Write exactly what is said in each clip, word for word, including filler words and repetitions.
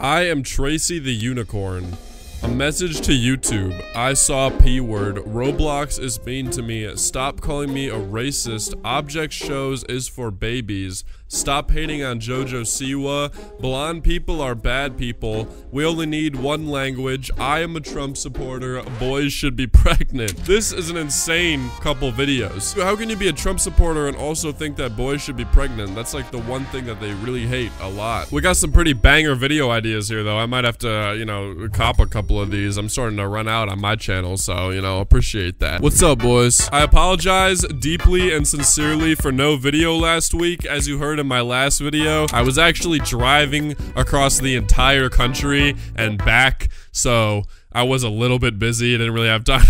I am Tracy the Unicorn. A message to YouTube. I saw P-word. Roblox is mean to me. Stop calling me a racist. Object shows is for babies. Stop hating on Jojo Siwa. Blonde people are bad people. We only need one language. I am a Trump supporter. Boys should be pregnant. This is an insane couple videos. How can you be a Trump supporter and also think that boys should be pregnant? That's like the one thing that they really hate a lot. We got some pretty banger video ideas here though. I might have to, you know, cop a couple of these. I'm starting to run out on my channel, so you know, appreciate that. What's up, boys? I apologize deeply and sincerely for no video last week. As you heard in my last video, I was actually driving across the entire country and back, so I was a little bit busy. I didn't really have time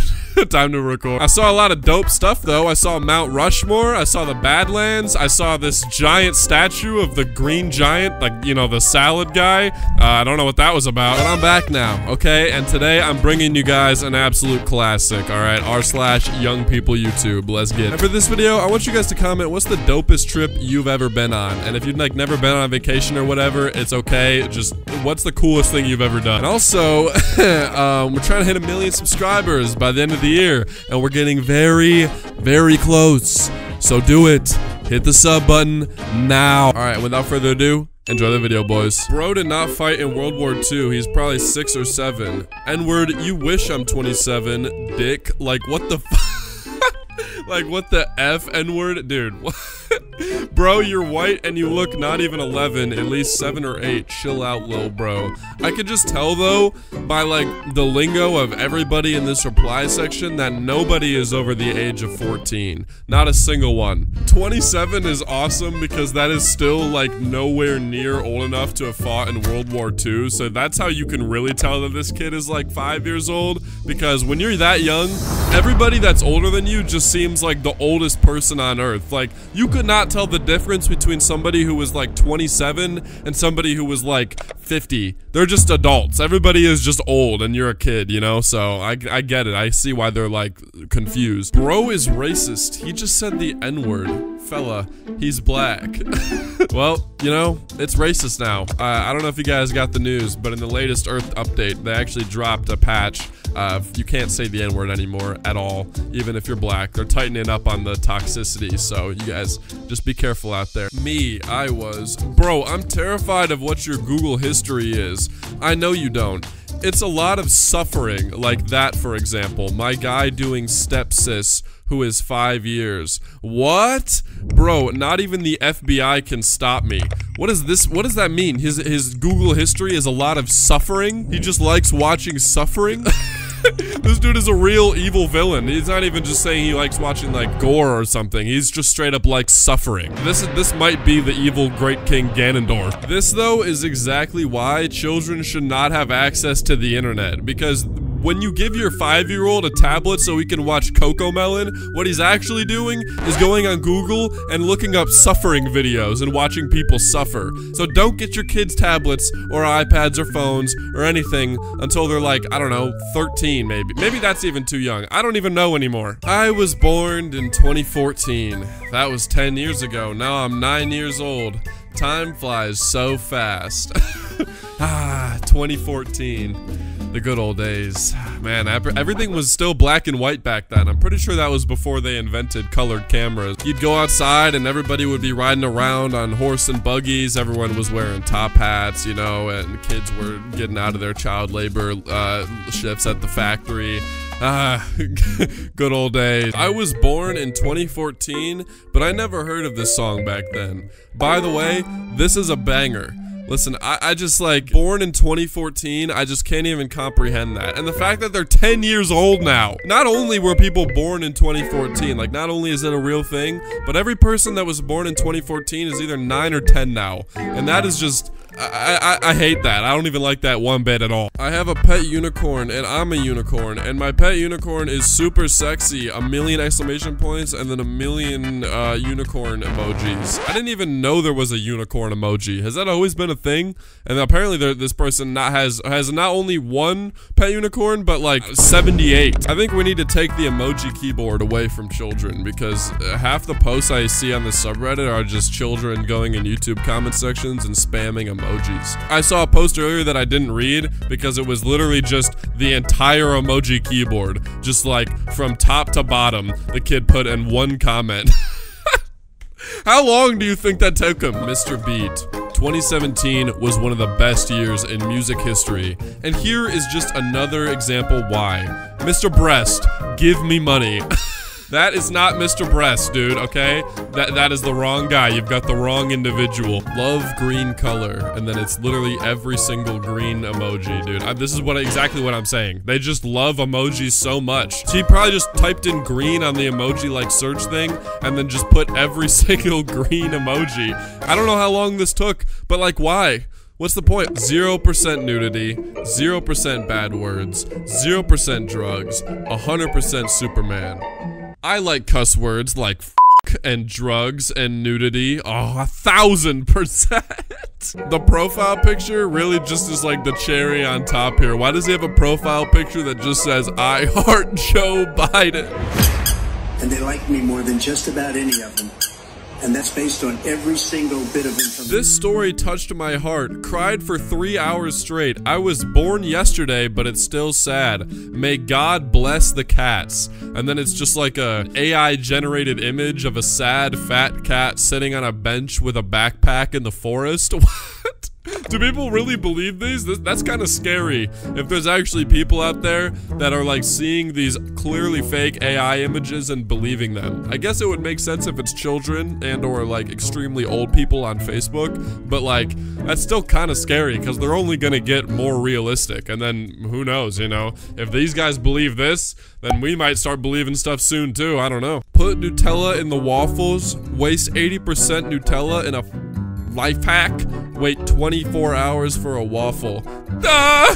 time to record. I saw a lot of dope stuff though. I saw Mount Rushmore. I saw the Badlands. I saw this giant statue of the Green Giant, like, you know, the salad guy. Uh, I don't know what that was about, but I'm back now, okay? And today I'm bringing you guys an absolute classic, all right? r slash young people YouTube. Let's get it. And for this video, I want you guys to comment, what's the dopest trip you've ever been on? And if you've, like, never been on vacation or whatever, it's okay. Just, what's the coolest thing you've ever done? And also, um, we're trying to hit a million subscribers by the end of the year, and we're getting very, very close. So do it. Hit the sub button now. All right, without further ado, enjoy the video, boys. Bro did not fight in World War Two. He's probably six or seven. N-word, you wish I'm twenty-seven, dick. Like, what the f Like, what the F, N-word? Dude, what? Bro, you're white and you look not even eleven, at least seven or eight. Chill out, lil bro. I could just tell though, by like the lingo of everybody in this reply section, that nobody is over the age of fourteen. Not a single one. twenty-seven is awesome because that is still like nowhere near old enough to have fought in World War Two, so that's how you can really tell that this kid is like five years old, because when you're that young, everybody that's older than you just seems like the oldest person on earth. Like, you could not tell the difference between somebody who was like twenty-seven and somebody who was like fifty. They're just adults. Everybody is just old and you're a kid, you know? So I, I get it. I see why they're like confused. Bro is racist. He just said the N-word. Fella, he's black. Well, you know, it's racist now. Uh, I don't know if you guys got the news, but in the latest Earth update, they actually dropped a patch. Uh, you can't say the N-word anymore at all, even if you're black. They're tightening up on the toxicity, so you guys just be careful out there. Me, I was. Bro, I'm terrified of what your Google history is. I know you don't. It's a lot of suffering, like that, for example. My guy doing stepsis, who is five years. What? Bro, not even the F B I can stop me. What is this? What does that mean? His, his Google history is a lot of suffering? He just likes watching suffering? This dude is a real evil villain. He's not even just saying he likes watching like gore or something. He's just straight up like suffering. This this might be the evil Great King Ganondorf. This though is exactly why children should not have access to the internet, because when you give your five-year-old a tablet so he can watch Coco Melon, what he's actually doing is going on Google and looking up suffering videos and watching people suffer. So don't get your kids tablets or iPads or phones or anything until they're like, I don't know, thirteen maybe. Maybe that's even too young. I don't even know anymore. I was born in twenty fourteen. That was ten years ago. Now I'm nine years old. Time flies so fast. Ah, twenty fourteen. The good old days. Man, everything was still black and white back then. I'm pretty sure that was before they invented colored cameras. You'd go outside and everybody would be riding around on horse and buggies. Everyone was wearing top hats, you know, and kids were getting out of their child labor uh, shifts at the factory. Ah, good old days. I was born in twenty fourteen, but I never heard of this song back then. By the way, this is a banger. Listen, I, I just like, born in twenty fourteen, I just can't even comprehend that. And the fact that they're ten years old now. Not only were people born in twenty fourteen, like not only is it a real thing, but every person that was born in twenty fourteen is either nine or ten now. And that is just, I, I, I hate that. I don't even like that one bit at all. I have a pet unicorn and I'm a unicorn, and my pet unicorn is super sexy. A million exclamation points and then a million uh, unicorn emojis. I didn't even know there was a unicorn emoji. Has that always been a thing? And apparently this person not has has not only one pet unicorn, but like seventy-eight. I think we need to take the emoji keyboard away from children, because half the posts I see on the subreddit are just children going in YouTube comment sections and spamming emojis. emojis. I saw a post earlier that I didn't read because it was literally just the entire emoji keyboard. Just like from top to bottom, the kid put in one comment. How long do you think that took him? Mister Beat. twenty seventeen was one of the best years in music history, and here is just another example why. Mister Breast, give me money. That is not Mister Breast, dude, okay? That that is the wrong guy. You've got the wrong individual. Love green color, and then it's literally every single green emoji, dude. I, this is what exactly what I'm saying. They just love emojis so much. She probably just typed in green on the emoji like search thing, and then just put every single green emoji. I don't know how long this took, but like why? What's the point? zero percent nudity, zero percent bad words, zero percent drugs, one hundred percent Superman. I like cuss words like f and drugs and nudity. Oh, a thousand percent. The profile picture really just is like the cherry on top here. Why does he have a profile picture that just says, I heart Joe Biden? And they like me more than just about any of them. And that's based on every single bit of information. This story touched my heart. Cried for three hours straight. I was born yesterday, but it's still sad. May God bless the cats. And then it's just like a A I-generated image of a sad fat cat sitting on a bench with a backpack in the forest. What? Do people really believe these? That's kind of scary. If there's actually people out there that are like seeing these clearly fake A I images and believing them. I guess it would make sense if it's children and or like extremely old people on Facebook, but like that's still kind of scary because they're only gonna get more realistic. And then who knows, you know, if these guys believe this, then we might start believing stuff soon too. I don't know. Put Nutella in the waffles, waste eighty percent Nutella in a life hack, wait twenty-four hours for a waffle. Duh!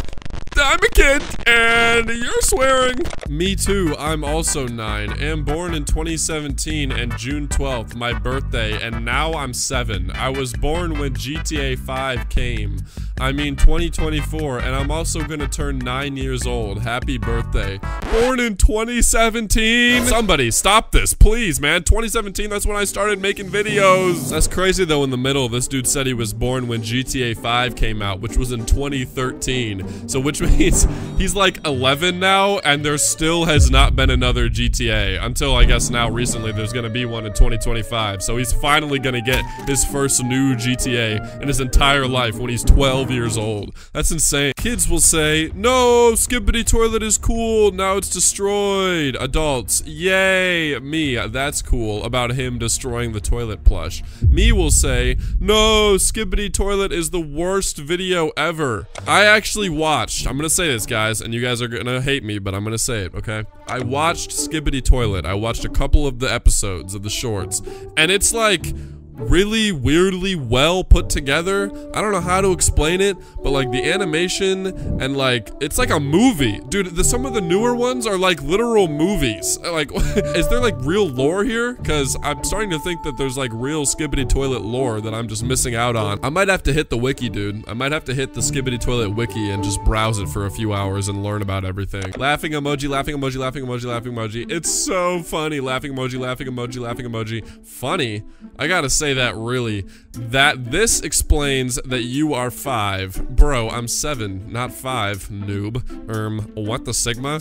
I'm a kid and you're swearing. Me too, I'm also nine. Am born in twenty seventeen and June twelfth, my birthday, and now I'm seven. I was born when G T A five came. I mean twenty twenty-four, and I'm also gonna turn nine years old. Happy birthday. Born in twenty seventeen. Somebody stop this, please, man. twenty seventeen, that's when I started making videos. That's crazy though, in the middle, this dude said he was born when G T A five came out, which was in twenty thirteen. So which means he's like eleven now, and there still has not been another G T A until I guess now recently there's gonna be one in twenty twenty-five. So he's finally gonna get his first new G T A in his entire life when he's twelve years old. That's insane. Kids will say, no, Skibidi Toilet is cool, now it's destroyed. Adults, yay, me, that's cool about him destroying the toilet plush. Me will say, no, Skibidi Toilet is the worst video ever. I actually watched, I'm gonna say this guys, and you guys are gonna hate me, but I'm gonna say it, okay? I watched Skibidi Toilet. I watched a couple of the episodes of the shorts, and it's like, really weirdly well put together. I don't know how to explain it, but like the animation and like it's like a movie, dude. The, some of the newer ones are like literal movies. Like is there like real lore here? Because I'm starting to think that there's like real Skibidi Toilet lore that I'm just missing out on. I might have to hit the wiki, dude. I might have to hit the Skibidi Toilet wiki and just browse it for a few hours and learn about everything. Laughing emoji, laughing emoji, laughing emoji, laughing emoji. It's so funny. Laughing emoji, laughing emoji, laughing emoji. Funny, I gotta say that really. That this explains that you are five. Bro, I'm seven, not five, noob. Um, what the sigma?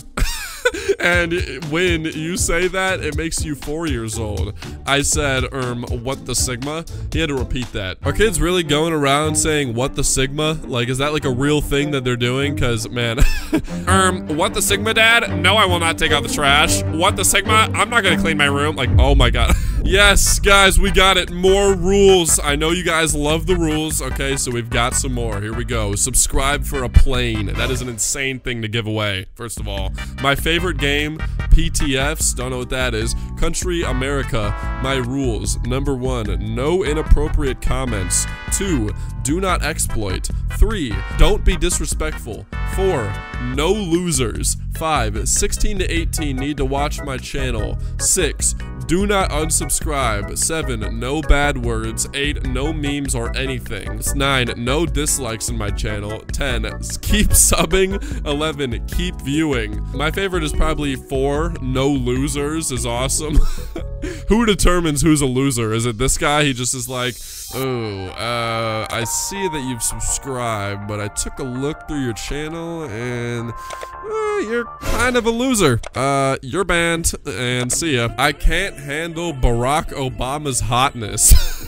And when you say that, it makes you four years old. I said, um, what the sigma? He had to repeat that. Are kids really going around saying, what the sigma? Like, is that like a real thing that they're doing? Cause man, um, what the sigma, dad? No, I will not take out the trash. What the sigma? I'm not gonna clean my room. Like, oh my God. Yes, guys, we got it. More rules. I know you guys love the rules. Okay, so we've got some more. Here we go. Subscribe for a plane. That is an insane thing to give away. First of all, my favorite game, P T Fs, don't know what that is. Country America, my rules. Number one, no inappropriate comments. Two, do not exploit. Three, don't be disrespectful. Four, no losers. Five, sixteen to eighteen need to watch my channel. Six, do not unsubscribe. Seven, no bad words. Eight, no memes or anything. Nine, no dislikes in my channel. Ten, keep subbing. Eleven, keep viewing. My favorite is probably four, no losers is awesome. Who determines who's a loser? Is it this guy? He just is like, oh, uh, I see that you've subscribed, but I took a look through your channel and uh, you're kind of a loser. Uh, you're banned and see ya. I can't handle Barack Obama's hotness.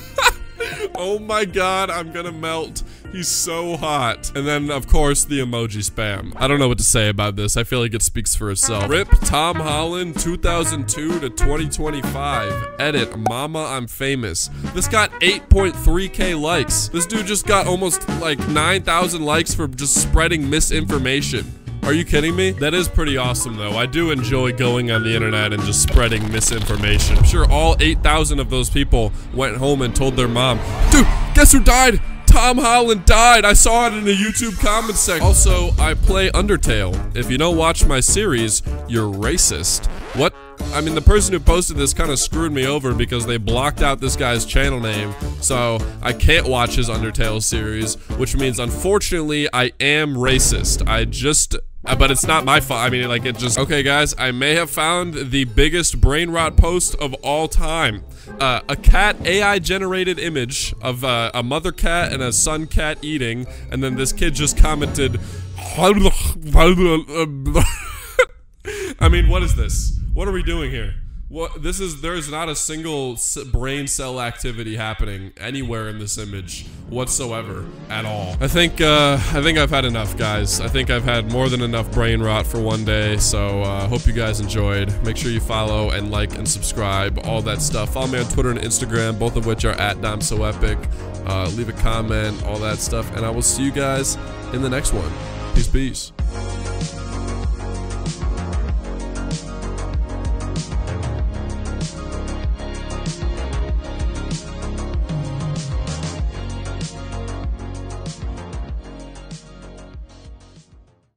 Oh my god, I'm gonna melt. He's so hot. And then, of course, the emoji spam. I don't know what to say about this. I feel like it speaks for itself. RIP Tom Holland two thousand two to twenty twenty-five. Edit, mama, I'm famous. This got eight point three K likes. This dude just got almost like nine thousand likes for just spreading misinformation. Are you kidding me? That is pretty awesome though. I do enjoy going on the internet and just spreading misinformation. I'm sure all eight thousand of those people went home and told their mom, dude, guess who died? Tom Holland died. I saw it in the YouTube comment section. Also, I play Undertale. If you don't watch my series, you're racist. What? I mean, the person who posted this kind of screwed me over because they blocked out this guy's channel name, so I can't watch his Undertale series, which means, unfortunately, I am racist. I just... Uh, but it's not my fault. I mean, like, it just... Okay, guys, I may have found the biggest brain rot post of all time. Uh, a cat A I-generated image of uh, a mother cat and a son cat eating, and then this kid just commented... I mean, what is this? What are we doing here? What, this is, there's not a single brain cell activity happening anywhere in this image whatsoever at all. I think, uh, I think I've had enough, guys. I think I've had more than enough brain rot for one day, so uh, hope you guys enjoyed. Make sure you follow and like and subscribe, all that stuff. Follow me on Twitter and Instagram, both of which are at DomSoEpic. Uh, leave a comment, all that stuff, and I will see you guys in the next one. Peace, peace.